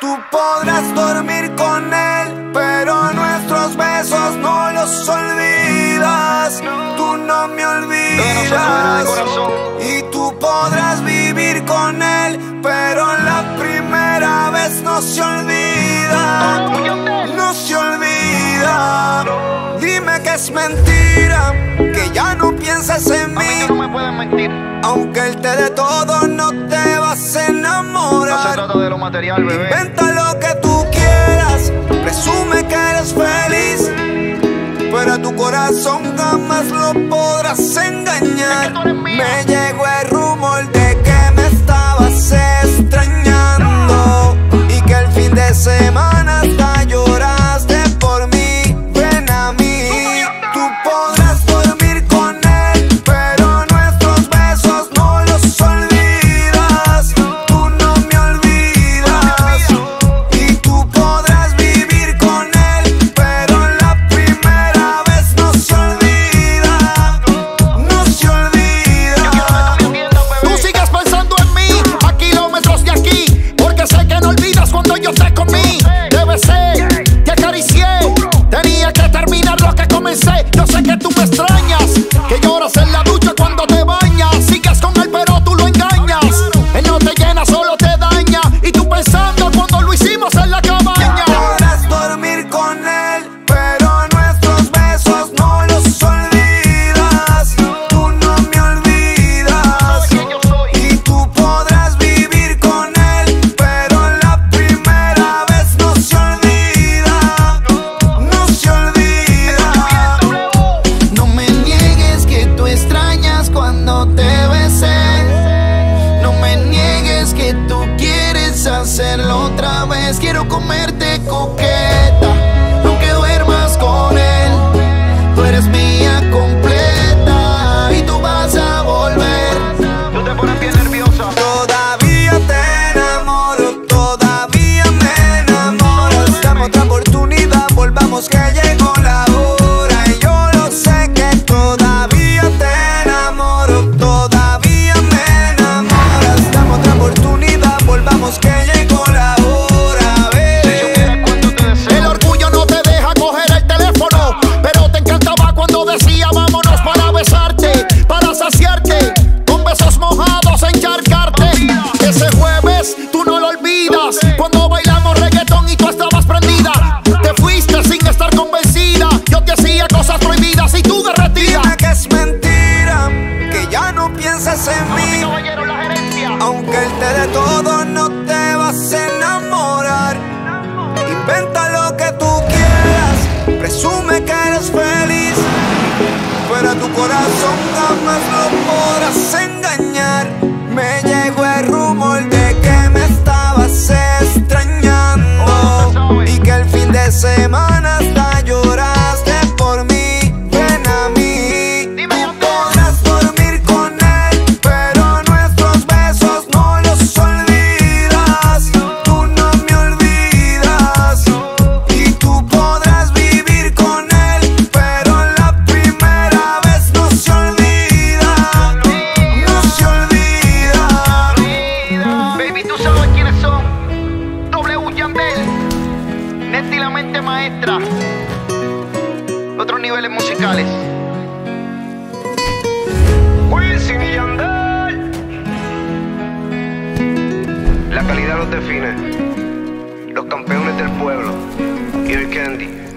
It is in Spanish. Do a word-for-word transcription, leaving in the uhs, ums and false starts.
Tú podrás dormir con él, pero nuestros besos no los olvidas. Tú no me olvidas. Y tú podrás vivir con él, pero la primera vez no se olvida. No se olvida. Dime que es mentira, que ya no piensas en mí. Aunque él te dé todo, no te vas a enamorar. De lo material, bebé. Inventa lo que tú quieras, presume que eres feliz, pero a tu corazón jamás lo podrás engañar. Es que me llegó el rumor de que me estabas extrañando y que el fin de semana hasta lloraste por mí. Ven a mí, tú podrás dormir con él, pero nuestros besos no los olvides. Wisin y Yandel. La calidad los define. Los campeones del pueblo. Y el Candy.